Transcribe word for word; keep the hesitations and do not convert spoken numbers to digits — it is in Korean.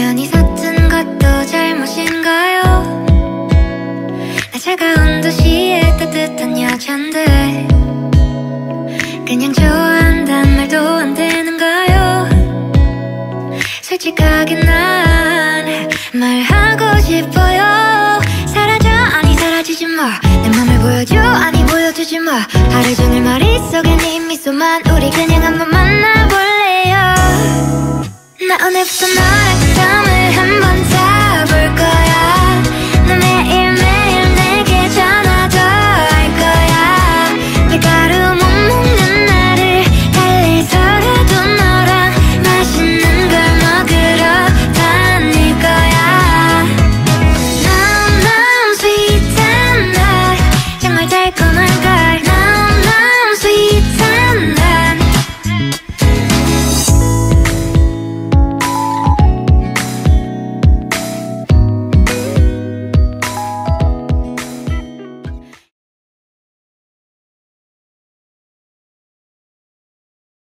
괜히 샀던 것도 잘못인가요? 나 차가운 도시에 따뜻한 여잔데 그냥 좋아한단 말도 안 되는가요? 솔직하게 난 말하고 싶어요. 사라져 아니 사라지지 마. 내 맘을 보여줘 아니 보여주지 마. 하루 종일 머릿속에 네 미소만. 우리 그냥 한번 만나볼래요. 나 오늘부터 너랑